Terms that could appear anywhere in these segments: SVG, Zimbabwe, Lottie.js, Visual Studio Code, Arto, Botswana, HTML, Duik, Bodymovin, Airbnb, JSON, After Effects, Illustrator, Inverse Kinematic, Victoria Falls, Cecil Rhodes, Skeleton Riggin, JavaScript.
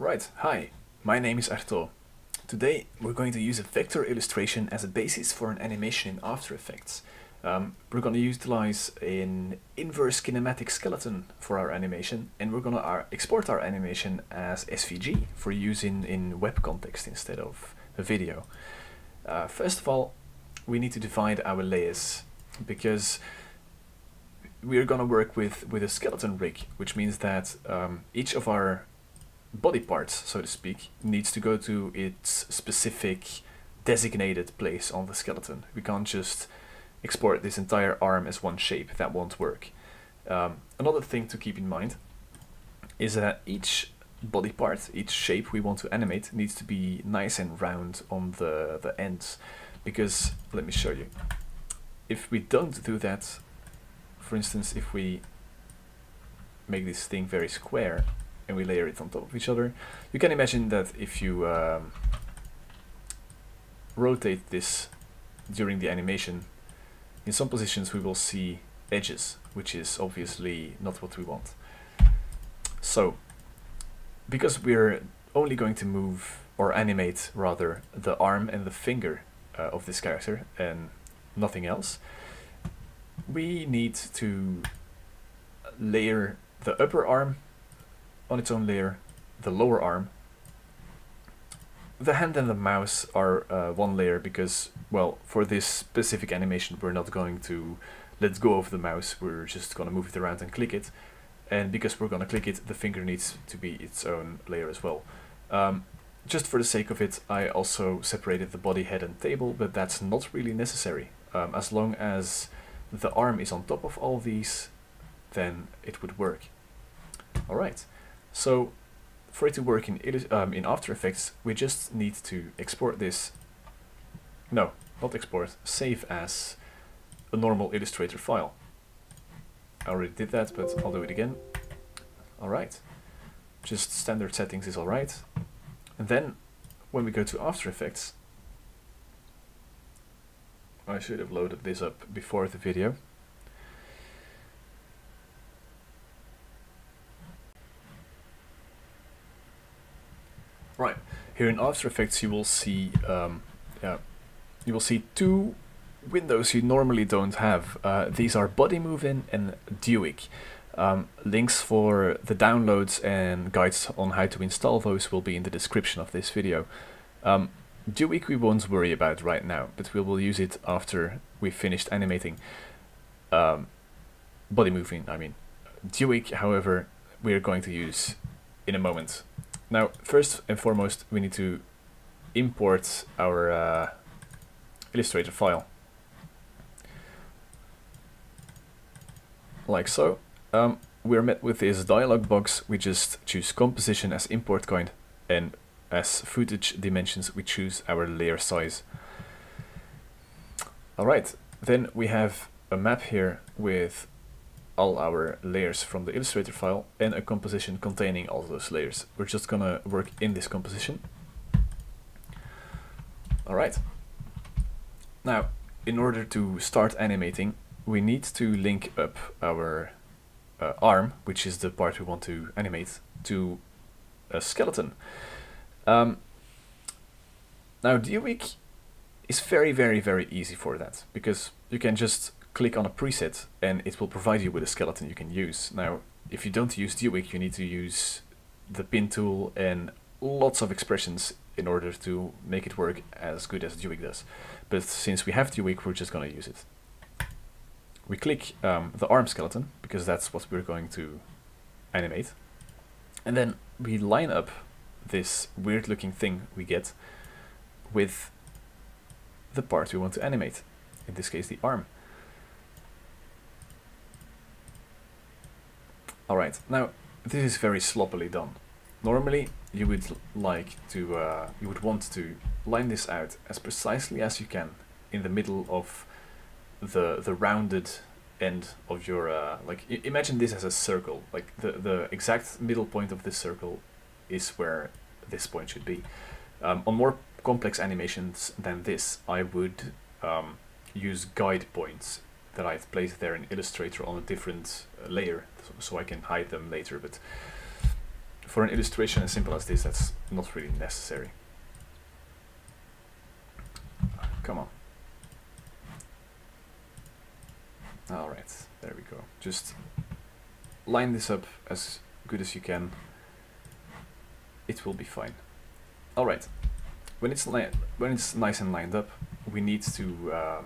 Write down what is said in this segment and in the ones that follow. Right, hi, my name is Arto. Today we're going to use a vector illustration as a basis for an animation in After Effects. We're going to utilize an inverse kinematic skeleton for our animation, and we're going to export our animation as SVG for use in web context instead of a video. First of all, we need to divide our layers because we're going to work with a skeleton rig, which means that each of our body parts, so to speak, needs to go to its specific designated place on the skeleton. We can't just export this entire arm as one shape. That won't work. Another thing to keep in mind is that each body part, each shape we want to animate, needs to be nice and round on the ends, because let me show you. If we don't do that, for instance, if we make this thing very square and we layer it on top of each other, you can imagine that if you rotate this during the animation, in some positions we will see edges, which is obviously not what we want. So because we're only going to move, or animate rather, the arm and the finger of this character and nothing else, we need to layer the upper arm on its own layer, the lower arm. The hand and the mouse are one layer because, well, for this specific animation we're not going to let go of the mouse, we're just going to move it around and click it. And because we're going to click it, the finger needs to be its own layer as well. Just for the sake of it, I also separated the body, head and table, but that's not really necessary. As long as the arm is on top of all these, then it would work. Alright, so for it to work in After Effects, we just need to export this. No, not export, save as a normal Illustrator file. I already did that, but I'll do it again. Alright, just standard settings is alright. And then when we go to After Effects, I should have loaded this up before the video. Right, here in After Effects you will see two windows you normally don't have. These are Body Move-In and Duik. Links for the downloads and guides on how to install those will be in the description of this video. Duik we won't worry about right now, but we will use it after we've finished animating. Body Move-In, I mean. Duik, however, we're going to use in a moment. Now, first and foremost, we need to import our Illustrator file. Like so. We're met with this dialog box. We just choose composition as import kind, and as footage dimensions we choose our layer size. Alright, then we have a map here with all our layers from the Illustrator file and a composition containing all those layers. We're just gonna work in this composition. Alright. Now, in order to start animating, we need to link up our arm, which is the part we want to animate, to a skeleton. Now Duik is very, very easy for that, because you can just click on a preset and it will provide you with a skeleton you can use. Now, if you don't use Duik, you need to use the pin tool and lots of expressions in order to make it work as good as Duik does. But since we have Duik, we're just going to use it. We click the arm skeleton, because that's what we're going to animate. And then we line up this weird looking thing we get with the part we want to animate. In this case, the arm. Alright, now this is very sloppily done. Normally you would like to, you would want to line this out as precisely as you can in the middle of the rounded end of your like, imagine this as a circle. Like the exact middle point of this circle is where this point should be. On more complex animations than this, I would use guide points that I've placed there in Illustrator on a different layer, so I can hide them later. But for an illustration as simple as this, that's not really necessary. Come on. Alright, there we go. Just line this up as good as you can. It will be fine. Alright, when it's nice and lined up, we need to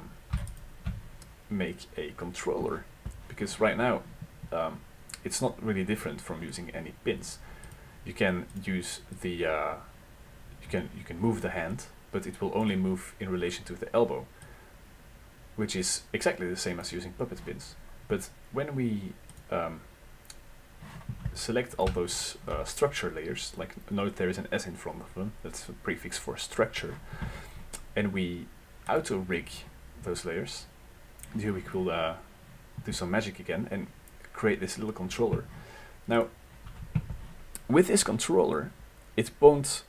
make a controller, because right now it's not really different from using any pins. You can use the you can move the hand, but it will only move in relation to the elbow, which is exactly the same as using puppet pins. But when we select all those structure layers, like note there is an S in front of them, that's a prefix for structure, and we auto-rig those layers, Duik will do some magic again and create this little controller. Now, with this controller, it won't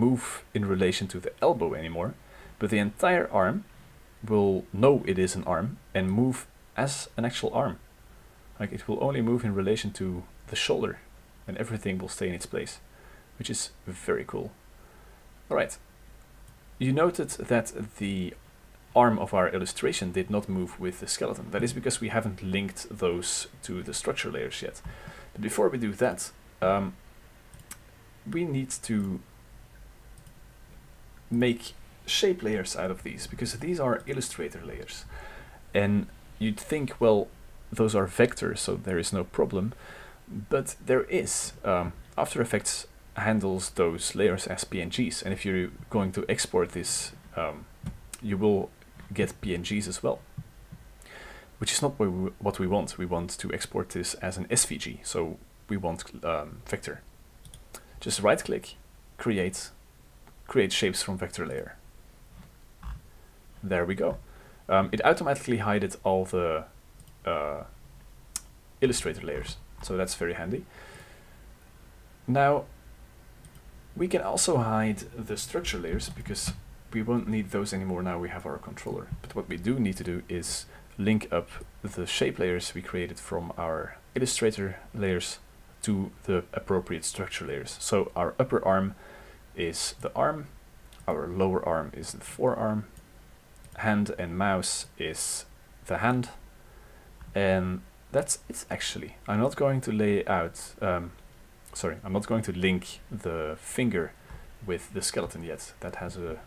move in relation to the elbow anymore, but the entire arm will know it is an arm and move as an actual arm. Like, it will only move in relation to the shoulder and everything will stay in its place, which is very cool. Alright, you noted that the arm of our illustration did not move with the skeleton. That is because we haven't linked those to the structure layers yet. But before we do that, we need to make shape layers out of these, because these are Illustrator layers. And you'd think, well, those are vectors, so there is no problem, but there is. After Effects handles those layers as PNGs, and if you're going to export this, you will get PNGs as well, which is not what we want. We want to export this as an SVG, so we want vector. Just right-click, create shapes from vector layer. There we go. It automatically hided all the Illustrator layers, so that's very handy. Now we can also hide the structure layers, because we won't need those anymore now we have our controller. But what we do need to do is link up the shape layers we created from our Illustrator layers to the appropriate structure layers. So our upper arm is the arm, our lower arm is the forearm, hand and mouse is the hand, and that's it. Actually, I'm not going to lay out, I'm not going to link the finger with the skeleton yet. That has a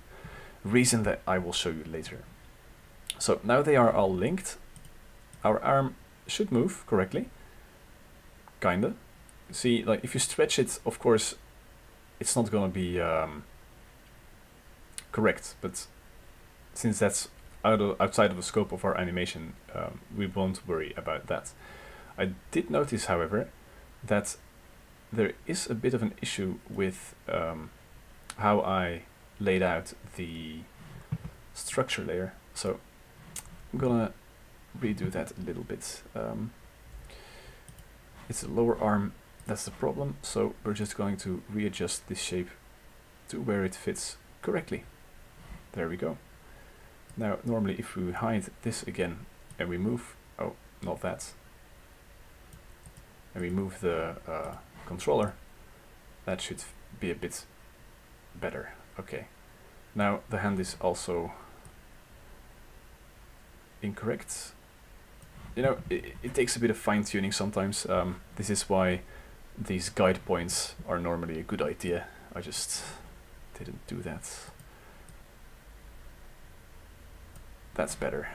reason that I will show you later. So now they are all linked. Our arm should move correctly, kinda. See, like, if you stretch it, of course, it's not gonna be correct, but since that's outside of the scope of our animation, we won't worry about that. I did notice, however, that there is a bit of an issue with how I laid out the structure layer, so I'm gonna redo that a little bit. It's a lower arm, that's the problem, so we're just going to readjust this shape to where it fits correctly. There we go. Now, normally if we hide this again and we move, oh, not that, and we move the controller, that should be a bit better. Okay, now the hand is also incorrect. You know, it takes a bit of fine-tuning sometimes. This is why these guide points are normally a good idea. I just didn't do that. That's better.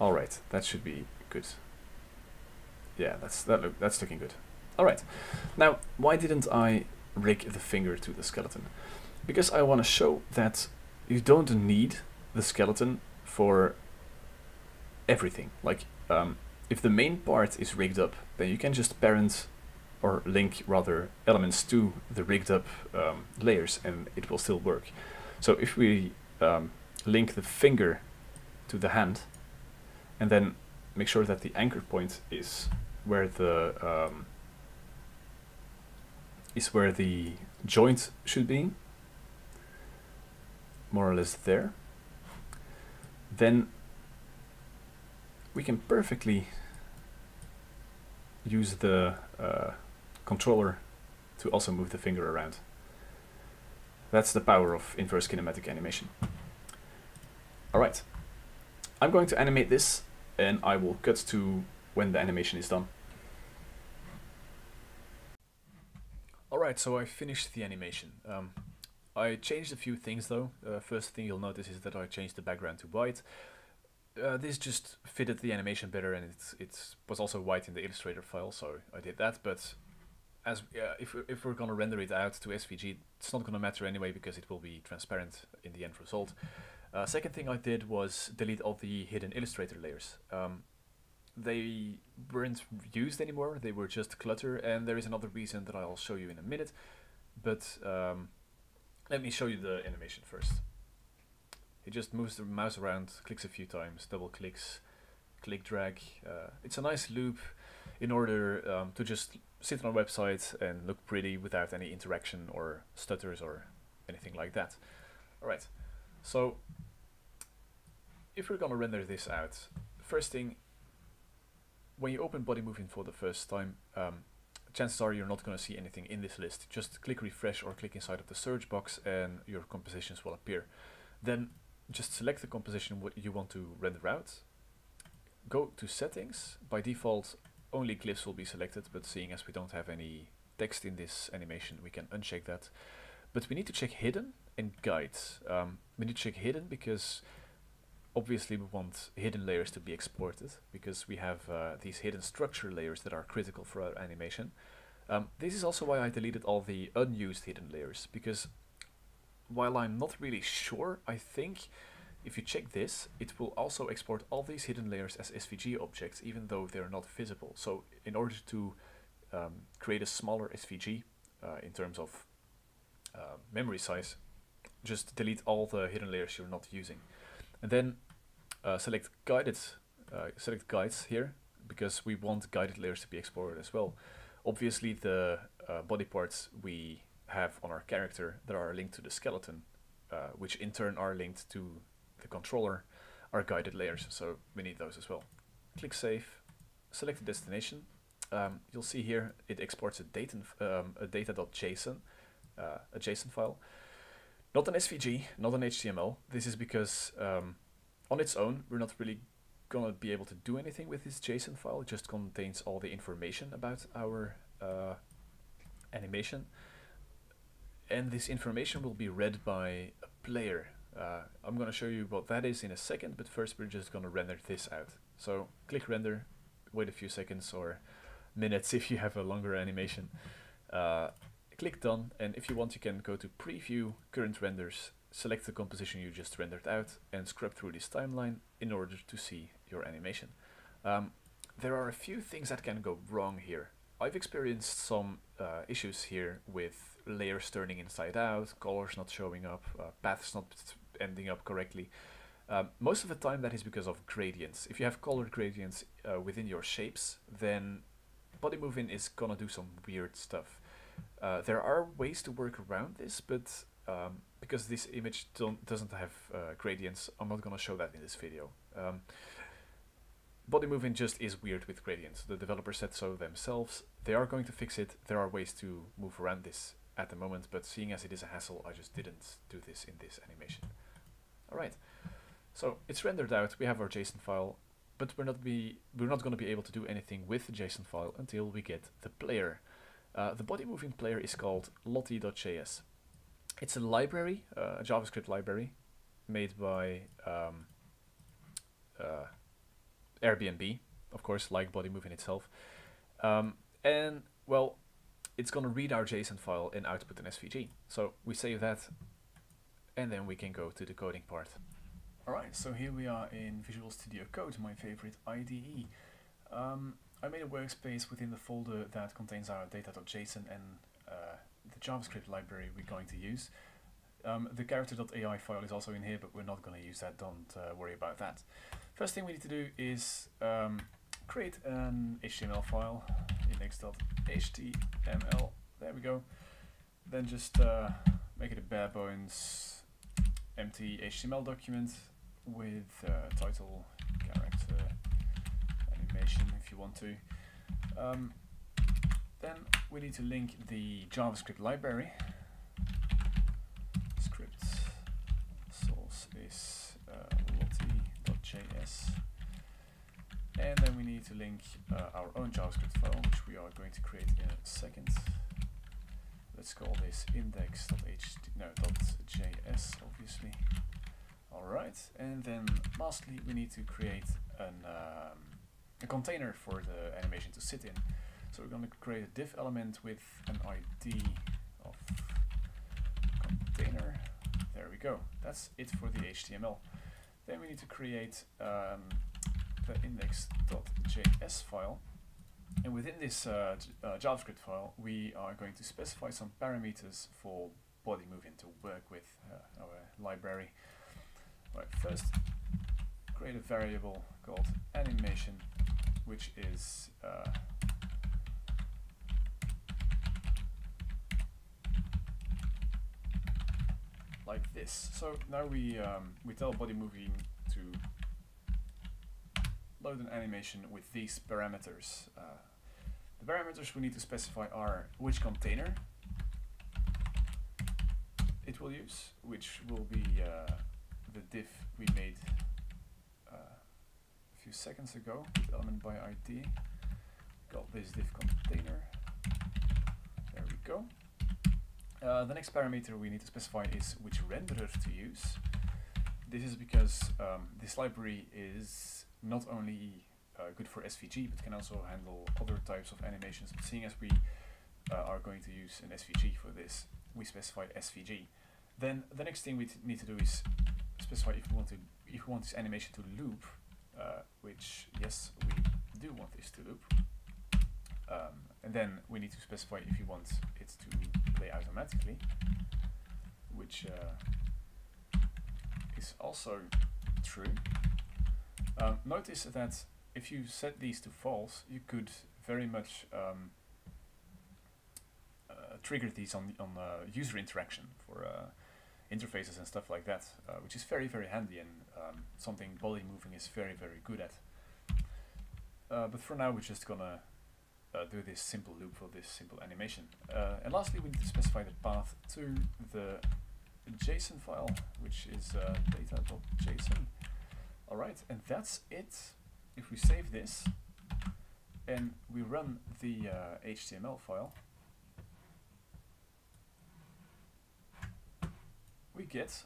All right, that should be good. Yeah, that's looking good. All right, now why didn't I rig the finger to the skeleton? Because I want to show that you don't need the skeleton for everything. Like, if the main part is rigged up, then you can just parent or link rather elements to the rigged up layers, and it will still work. So if we link the finger to the hand, and then make sure that the anchor point is where the joint should be, more or less there, then we can perfectly use the controller to also move the finger around. That's the power of inverse kinematic animation. Alright, I'm going to animate this and I will cut to when the animation is done. Alright, so I finished the animation. I changed a few things though. First thing you'll notice is that I changed the background to white. This just fitted the animation better, and it was also white in the Illustrator file, so I did that. But as if we're gonna render it out to SVG, it's not gonna matter anyway because it will be transparent in the end result. Second thing I did was delete all the hidden Illustrator layers. They weren't used anymore, they were just clutter, and there is another reason that I'll show you in a minute. But let me show you the animation first. It just moves the mouse around, clicks a few times, double clicks, click drag. It's a nice loop in order to just sit on a website and look pretty without any interaction or stutters or anything like that. Alright, so if we're gonna render this out, first thing, when you open body movement for the first time, chances are you're not gonna see anything in this list. Just click refresh or click inside of the search box and your compositions will appear. Then just select the composition what you want to render out. Go to settings. By default, only glyphs will be selected, but seeing as we don't have any text in this animation, we can uncheck that. But we need to check hidden and guides. We need to check hidden because obviously we want hidden layers to be exported because we have these hidden structure layers that are critical for our animation. This is also why I deleted all the unused hidden layers, because while I'm not really sure, I think if you check this, it will also export all these hidden layers as SVG objects, even though they're not visible. So in order to create a smaller SVG in terms of memory size, just delete all the hidden layers you're not using. And then select guides here, because we want guided layers to be exported as well. Obviously the body parts we have on our character that are linked to the skeleton, which in turn are linked to the controller, are guided layers, so we need those as well. Click save, select the destination. You'll see here it exports a data.json a JSON file. Not an SVG, not an HTML. This is because on its own we're not really gonna be able to do anything with this JSON file. It just contains all the information about our animation. And this information will be read by a player. I'm going to show you what that is in a second, but first we're just going to render this out. So click render, wait a few seconds or minutes if you have a longer animation. Click done, and if you want you can go to preview, current renders, select the composition you just rendered out and scrub through this timeline in order to see your animation. There are a few things that can go wrong here. I've experienced some issues here with layers turning inside out, colors not showing up, paths not ending up correctly. Most of the time that is because of gradients. If you have color gradients within your shapes, then body movement is gonna do some weird stuff. There are ways to work around this, but because this image doesn't have gradients, I'm not gonna show that in this video. Body movement just is weird with gradients. The developers said so themselves. They are going to fix it. There are ways to move around this at the moment, but seeing as it is a hassle, I just didn't do this in this animation. Alright, so it's rendered out. We have our JSON file, but we're not going to be able to do anything with the JSON file until we get the player. The body moving player is called Lottie.js. It's a library, a JavaScript library, made by Airbnb, of course, like body moving itself, and well, it's gonna read our JSON file and output an SVG. So we save that, and then we can go to the coding part. All right, so here we are in Visual Studio Code, my favorite IDE. I made a workspace within the folder that contains our data.json and the JavaScript library we're going to use. The character.ai file is also in here, but we're not gonna use that. Don't worry about that. First thing we need to do is create an HTML file, index.html, there we go. Then just make it a bare bones empty HTML document with title, character, animation if you want to. Then we need to link the JavaScript library. Script source is Lottie.js. And then we need to link our own JavaScript file, which we are going to create in a second. Let's call this index.js, obviously. Alright, and then lastly, we need to create a container for the animation to sit in. So we're going to create a div element with an ID of container. There we go. That's it for the HTML. Then we need to create the index.js file, and within this JavaScript file we are going to specify some parameters for body moving to work with our library. Right, first create a variable called animation, which is like this. So now we tell body moving to load an animation with these parameters. The parameters we need to specify are which container it will use, which will be the div we made a few seconds ago with element by ID. Call this div container. There we go. The next parameter we need to specify is which renderer to use. This is because this library is not only good for SVG, but can also handle other types of animations. But seeing as we are going to use an SVG for this, we specify SVG. Then the next thing we need to do is specify if we want this animation to loop, which yes, we do want this to loop. And then we need to specify if you want it to play automatically, which is also true. Notice that if you set these to false, you could very much trigger these on user interaction for interfaces and stuff like that, which is very, very handy and something body moving is very, very good at. But for now, we're just gonna do this simple loop for this simple animation. And lastly, we need to specify the path to the JSON file, which is data.json. Alright, and that's it. If we save this and we run the HTML file, we get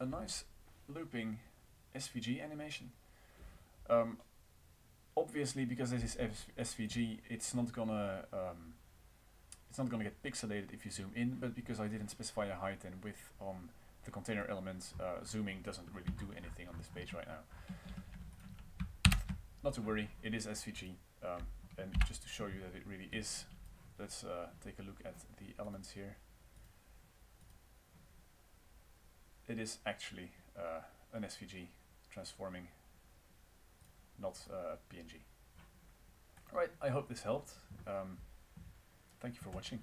a nice looping SVG animation. Obviously, because this is SVG, it's not gonna get pixelated if you zoom in. But because I didn't specify a height and width on the container element, zooming doesn't really do anything on this page right now. Not to worry, it is SVG, and just to show you that it really is, let's take a look at the elements here. It is actually an SVG transforming, not PNG. Alright, I hope this helped. Thank you for watching.